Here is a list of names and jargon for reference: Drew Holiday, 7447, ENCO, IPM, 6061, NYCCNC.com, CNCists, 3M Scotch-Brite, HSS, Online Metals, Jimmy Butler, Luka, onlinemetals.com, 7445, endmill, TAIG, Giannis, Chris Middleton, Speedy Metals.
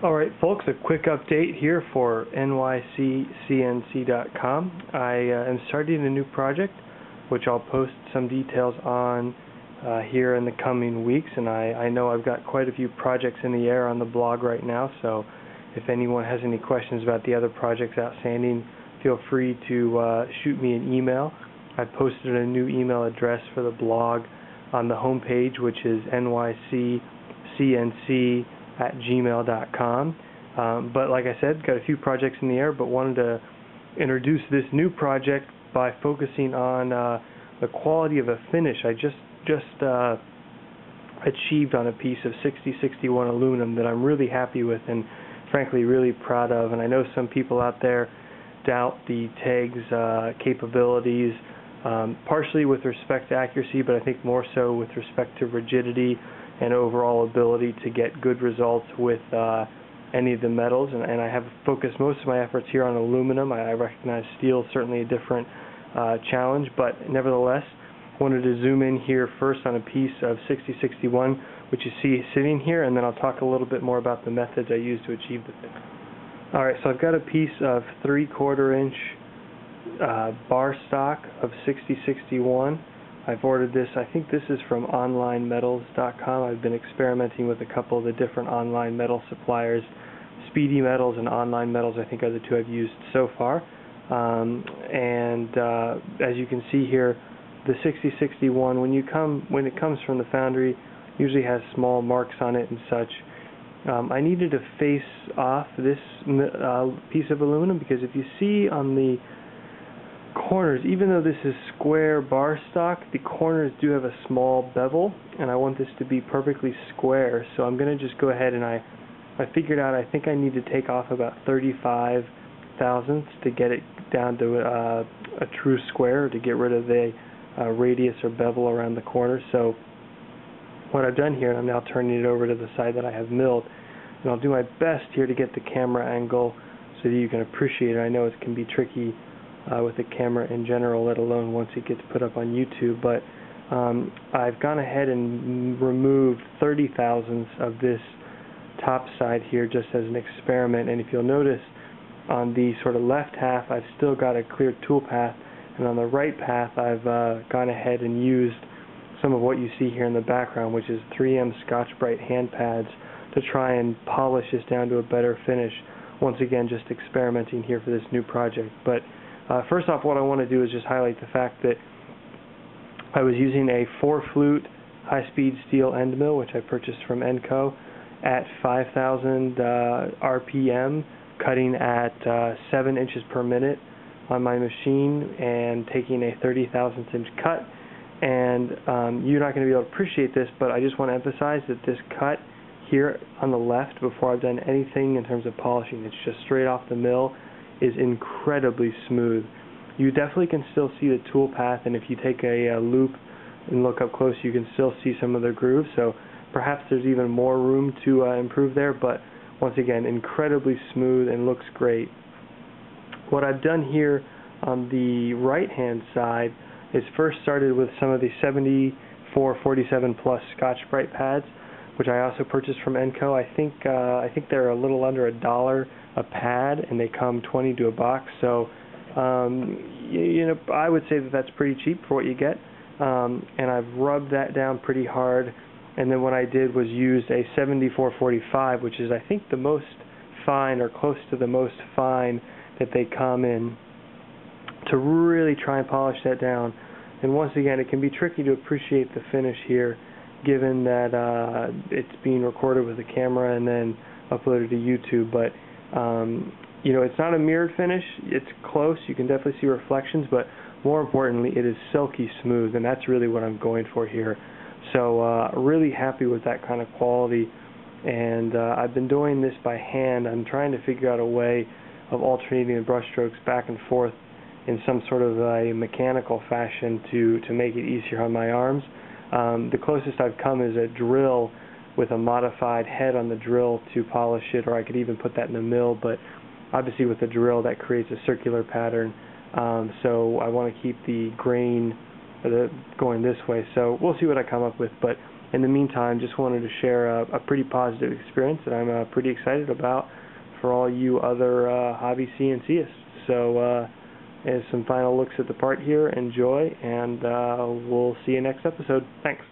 All right, folks, a quick update here for NYCCNC.com. I am starting a new project, which I'll post some details on here in the coming weeks. And I know I've got quite a few projects in the air on the blog right now, so if anyone has any questions about the other projects outstanding, feel free to shoot me an email. I posted a new email address for the blog on the homepage, which is nyccnc@gmail.com. But like I said, got a few projects in the air, but wanted to introduce this new project by focusing on the quality of a finish I just achieved on a piece of 6061 aluminum that I'm really happy with and frankly really proud of. And I know some people out there doubt the TAIG's capabilities, partially with respect to accuracy, but I think more so with respect to rigidity and overall ability to get good results with any of the metals. And I have focused most of my efforts here on aluminum. I recognize steel is certainly a different challenge, but nevertheless, wanted to zoom in here first on a piece of 6061, which you see sitting here, and then I'll talk a little bit more about the methods I used to achieve the thing. All right, so I've got a piece of 3/4 inch bar stock of 6061. I've ordered this, I think this is from onlinemetals.com. I've been experimenting with a couple of the different online metal suppliers. Speedy Metals and Online Metals, I think, are the two I've used so far. As you can see here, the 6061, when it comes from the foundry, usually has small marks on it and such. I needed to face off this piece of aluminum because if you see on the corners, even though this is square bar stock, the corners do have a small bevel, and I want this to be perfectly square. So I'm going to just go ahead and I figured out I think I need to take off about 35 thousandths to get it down to a true square, to get rid of the radius or bevel around the corner. So what I've done here, and I'm now turning it over to the side that I have milled, and I'll do my best here to get the camera angle so that you can appreciate it. I know it can be tricky with the camera in general, let alone once it gets put up on YouTube, but I've gone ahead and removed 30 thousandths of this top side here just as an experiment. And if you'll notice, on the sort of left half I've still got a clear tool path, and on the right path I've gone ahead and used some of what you see here in the background, which is 3M Scotch-Brite hand pads, to try and polish this down to a better finish. Once again, just experimenting here for this new project. But first off, what I want to do is just highlight the fact that I was using a 4-flute high-speed steel end mill, which I purchased from ENCO, at 5,000 RPM, cutting at 7 inches per minute on my machine and taking a 30,000th inch cut. And you're not going to be able to appreciate this, but I just want to emphasize that this cut here on the left, before I've done anything in terms of polishing, it's just straight off the mill, is incredibly smooth. You definitely can still see the tool path, and if you take a loop and look up close, you can still see some of the grooves, so perhaps there's even more room to improve there, but once again, incredibly smooth and looks great. What I've done here on the right-hand side is first started with some of the 7447 plus Scotch-Brite pads, which I also purchased from ENCO. I think they're a little under $1 a pad, and they come 20 to a box. So, you know, I would say that that's pretty cheap for what you get. And I've rubbed that down pretty hard. And then what I did was used a 7445, which is I think the most fine, or close to the most fine that they come in, to really try and polish that down. And once again, it can be tricky to appreciate the finish here, given that it's being recorded with a camera and then uploaded to YouTube. But you know, it's not a mirrored finish, it's close, you can definitely see reflections, but more importantly, it is silky smooth, and that's really what I'm going for here. So really happy with that kind of quality, and I've been doing this by hand. I'm trying to figure out a way of alternating the brush strokes back and forth in some sort of a mechanical fashion to make it easier on my arms. The closest I've come is a drill with a modified head on the drill to polish it, or I could even put that in the mill, but obviously with the drill that creates a circular pattern, so I want to keep the grain going this way, so we'll see what I come up with. But in the meantime, just wanted to share a pretty positive experience that I'm pretty excited about for all you other hobby CNCists. So as some final looks at the part here, enjoy, and we'll see you next episode. Thanks.